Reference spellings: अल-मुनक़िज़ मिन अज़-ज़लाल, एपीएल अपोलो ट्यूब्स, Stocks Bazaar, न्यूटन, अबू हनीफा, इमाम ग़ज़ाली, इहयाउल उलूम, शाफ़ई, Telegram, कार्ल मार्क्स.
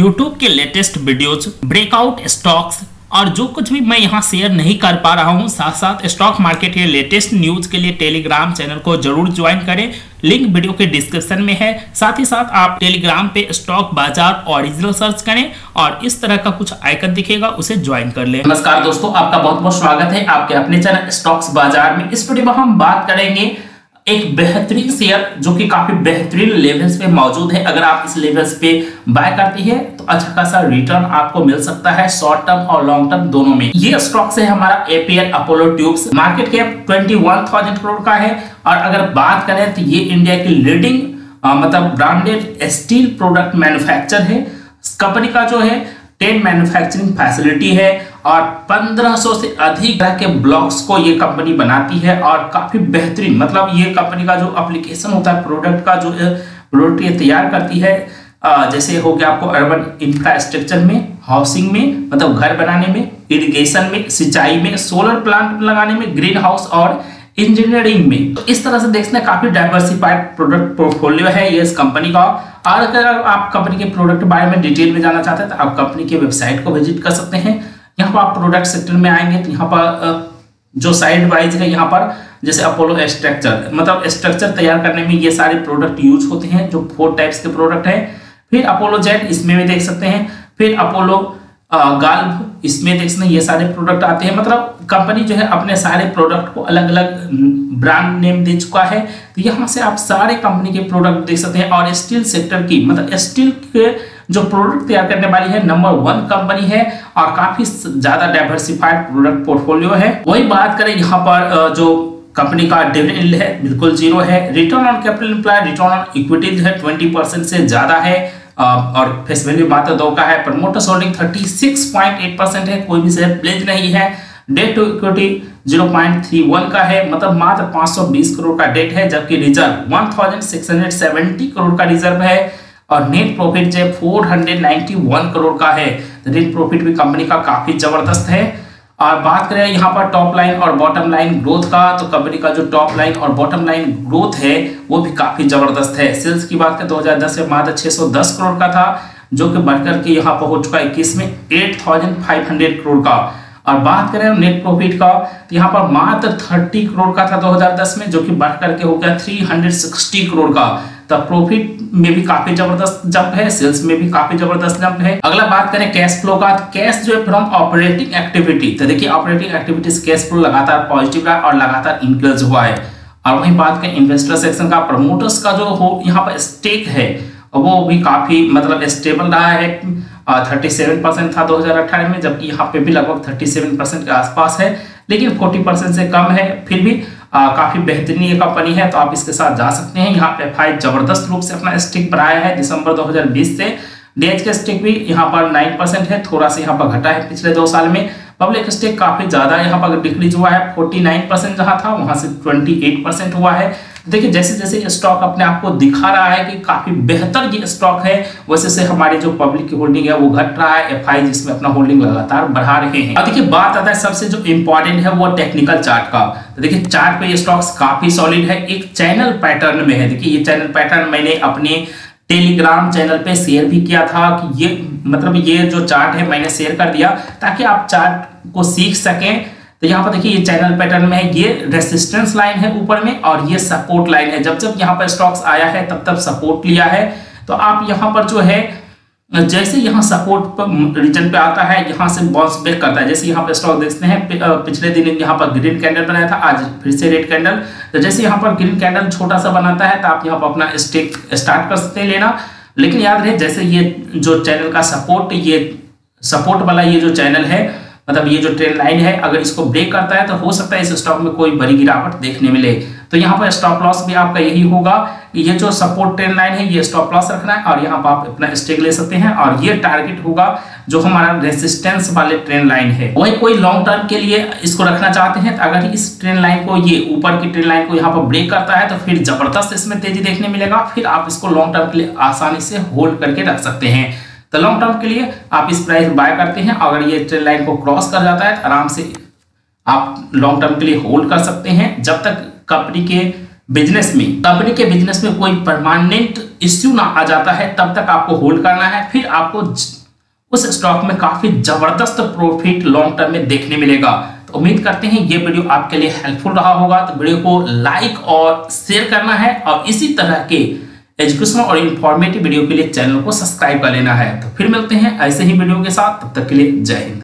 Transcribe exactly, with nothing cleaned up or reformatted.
YouTube के latest videos, breakout stocks और जो कुछ भी मैं यहाँ शेयर नहीं कर पा रहा हूँ, साथ साथ स्टॉक मार्केट के लेटेस्ट न्यूज के लिए टेलीग्राम चैनल को जरूर ज्वाइन करें। लिंक वीडियो के डिस्क्रिप्शन में है। साथ ही साथ आप टेलीग्राम पे स्टॉक बाजार ओरिजिनल सर्च करें और इस तरह का कुछ आइकन दिखेगा, उसे ज्वाइन कर लें। नमस्कार दोस्तों, आपका बहुत बहुत स्वागत है आपके अपने चैनल स्टॉक्स बाजार में। इस वीडियो में हम बात करेंगे एक बेहतरीन शेयर जो कि काफी बेहतरीन लेवल्स पे मौजूद है। अगर आप इस लेवल्स पे बाय करती है तो अच्छा खासा रिटर्न आपको मिल सकता है शॉर्ट टर्म और लॉन्ग टर्म दोनों में। ये स्टॉक्स है हमारा एपीएल अपोलो ट्यूब्स। Market cap इक्कीस हज़ार करोड़ का है और अगर बात करें तो ये इंडिया की लीडिंग मतलब ब्रांडेड स्टील प्रोडक्ट मैन्युफैक्चर है। कंपनी का जो है टेन मैन्युफैक्चरिंग फैसिलिटी है और पंद्रह सौ से अधिक तरह के ब्लॉक्स को ये कंपनी बनाती है और काफी बेहतरीन मतलब ये कंपनी का जो एप्लीकेशन होता है प्रोडक्ट का, जो प्रोडक्ट ये तैयार करती है, जैसे हो गया आपको अर्बन इंफ्रास्ट्रक्चर में, हाउसिंग में मतलब घर बनाने में, इरिगेशन में, सिंचाई में, सोलर प्लांट लगाने में, ग्रीन हाउस और इंजीनियरिंग में। तो इस तरह से देखते हैं काफी डाइवर्सिफाइड प्रोडक्ट पोर्टफोलियो है ये इस कंपनी का। और अगर आप कंपनी के प्रोडक्ट बारे में डिटेल में जानना चाहते हैं तो आप कंपनी के वेबसाइट को विजिट कर सकते हैं। यहाँ पर आप प्रोडक्ट सेक्टर में आएंगे तो यहाँ पर जो साइड वाइज है, यहाँ पर जैसे अपोलो स्ट्रक्चर मतलब स्ट्रक्चर तैयार करने में ये सारे प्रोडक्ट यूज होते हैं जो फोर टाइप्स के प्रोडक्ट है। फिर अपोलो जेट, इसमें भी देख सकते हैं। फिर अपोलो गाल्व, इसमें देखते हैं। ये सारे प्रोडक्ट आते हैं मतलब कंपनी जो है अपने सारे प्रोडक्ट को अलग अलग ब्रांड नेम दे चुका है। तो यहाँ से आप सारे कंपनी के प्रोडक्ट देख सकते हैं। और स्टील सेक्टर की मतलब स्टील के जो प्रोडक्ट तैयार करने वाली है नंबर वन कंपनी है और काफी ज्यादा डाइवर्सिफाइड प्रोडक्ट पोर्टफोलियो है। वही बात करें यहाँ पर जो कंपनी का डिविडेंड है बिल्कुल जीरो है। Return on capital employed, return on equity जो है ट्वेंटी परसेंट से ज्यादा है और फेस वैल्यू मात्र दो का है। प्रमोटर्स होल्डिंग छत्तीस पॉइंट आठ परसेंट है, कोई भी शेयर प्लेज नहीं है। Debt to equity zero point three one का है मतलब मात्र पाँच सौ बीस करोड़ का डेट है, जबकि रिजर्व सोलह सौ सत्तर करोड़ का रिजर्व है और नेट प्रॉफिट जो चार सौ इक्यानवे करोड़ का है। नेट प्रॉफिट भी कंपनी का काफी जबरदस्त है। और बात करें यहाँ पर टॉप लाइन और बॉटम लाइन ग्रोथ का, तो कंपनी का जो टॉप लाइन और बॉटम लाइन ग्रोथ है वो भी काफी जबरदस्त है। सेल्स की बात करें दो हज़ार दस में मात्र छह सौ दस करोड़ का था, जो कि बढ़कर के यहाँ पर हो चुका है इक्कीस में आठ हज़ार पाँच सौ करोड़ का। और बात करें नेट प्रॉफिट का तो यहाँ पर मात्र तीस करोड़ का था दो हज़ार दस में, जो कि बढ़कर के हो गया तीन सौ साठ करोड़ का। तब प्रॉफिट में भी काफी जबरदस्त जंप है, सेल्स में भी काफी जबरदस्त जंप है। अगला बात करें कैश फ्लो का, कैश जो है फ्रॉम ऑपरेटिंग एक्टिविटी, तो देखिए ऑपरेटिंग एक्टिविटीज कैश फ्लो लगातार पॉजिटिव रहा और लगातार इंक्रीज हुआ है। और वही बात करें इन्वेस्टर सेक्शन का, प्रमोटर्स का जो हो यहाँ पर स्टेक है वो भी काफी मतलब स्टेबल रहा है। सैंतीस परसेंट था दो हज़ार अठारह में, जबकि यहाँ पे भी लगभग सैंतीस परसेंट के आसपास है, लेकिन चालीस परसेंट से कम है। फिर भी आ, काफी बेहतरीन ये कंपनी है, तो आप इसके साथ जा सकते हैं। यहाँ पे एफआई जबरदस्त रूप से अपना स्टिक बढ़ाया है दिसंबर दो हज़ार बीस से। डेज के स्टिक भी यहाँ पर नौ परसेंट है, थोड़ा सा यहाँ पर घटा है पिछले दो साल में। पब्लिक स्टेक काफी ज्यादा यहाँ पर डिक्रीज हुआ है, उनचास परसेंट जहाँ था वहां से अट्ठाईस परसेंट हुआ है। देखिए जैसे जैसे स्टॉक अपने आप को दिखा रहा है कि काफी बेहतर ये स्टॉक है, वैसे से हमारी जो पब्लिक की होल्डिंग है वो घट रहा है। एफआई जिसमें अपना होल्डिंग लगातार बढ़ा रहे हैं। अब देखिए बात आता है सबसे जो इम्पोर्टेंट है वो टेक्निकल चार्ट का। तो देखिए चार्ट पे ये स्टॉक्स काफी सॉलिड है, एक चैनल पैटर्न में है। देखिए ये चैनल पैटर्न मैंने अपने टेलीग्राम चैनल पे शेयर भी किया था कि ये मतलब ये जो चार्ट है मैंने शेयर कर दिया ताकि आप चार्ट को सीख सकें। तो यहाँ पर देखिए ये चैनल पैटर्न में है, ये रेसिस्टेंस लाइन है ऊपर में और ये सपोर्ट लाइन है। जब जब यहाँ पर स्टॉक्स आया है तब तब सपोर्ट लिया है। तो आप यहाँ पर जो है जैसे यहाँ सपोर्ट पर रीजन पे आता है यहाँ से बाउंस बैक करता है। जैसे यहाँ पे स्टॉक देखते हैं, पिछले दिन यहाँ पर ग्रीन कैंडल बनाया था, आज फिर से रेड कैंडल। तो जैसे यहाँ पर ग्रीन कैंडल छोटा सा बनाता है तो आप यहाँ पर अपना स्टेक स्टार्ट कर सकते हैं लेना। लेकिन याद रहे जैसे ये जो चैनल का सपोर्ट, ये सपोर्ट वाला ये जो चैनल है मतलब ये जो ट्रेंड लाइन है, अगर इसको ब्रेक करता है तो हो सकता है इस स्टॉक में कोई बड़ी गिरावट देखने मिले। तो यहाँ पर स्टॉप लॉस भी आपका यही होगा, ये जो सपोर्ट ट्रेंड लाइन है ये स्टॉप लॉस रखना है और यहाँ पर आप अपना स्टेक ले सकते हैं। और ये टारगेट होगा जो हमारा रेसिस्टेंस वाले ट्रेंड लाइन है। वही कोई लॉन्ग टर्म के लिए इसको रखना चाहते हैं तो अगर इस ट्रेंड लाइन को, ये ऊपर की ट्रेंड लाइन को यहाँ पर ब्रेक करता है तो फिर जबरदस्त इसमें तेजी देखने मिलेगा, फिर आप इसको लॉन्ग टर्म के लिए आसानी से होल्ड करके रख सकते हैं। तो लॉन्ग टर्म के लिए आप इस प्राइस बाय करते हैं, अगर ये ट्रेंड लाइन को क्रॉस कर जाता है तो आराम से आप लॉन्ग टर्म के लिए होल्ड कर सकते हैं जब तक कंपनी के बिजनेस में, कंपनी के बिजनेस में कोई परमानेंट इश्यू ना आ जाता है तब तक आपको होल्ड करना है। फिर आपको उस स्टॉक में काफी जबरदस्त प्रॉफिट लॉन्ग टर्म में देखने मिलेगा। तो उम्मीद करते हैं ये वीडियो आपके लिए हेल्पफुल रहा होगा। तो वीडियो को लाइक और शेयर करना है और इसी तरह के एजुकेशनल और इंफॉर्मेटिव वीडियो के लिए चैनल को सब्सक्राइब कर लेना है। तो फिर मिलते हैं ऐसे ही वीडियो के साथ, तब तक के लिए जय हिंद।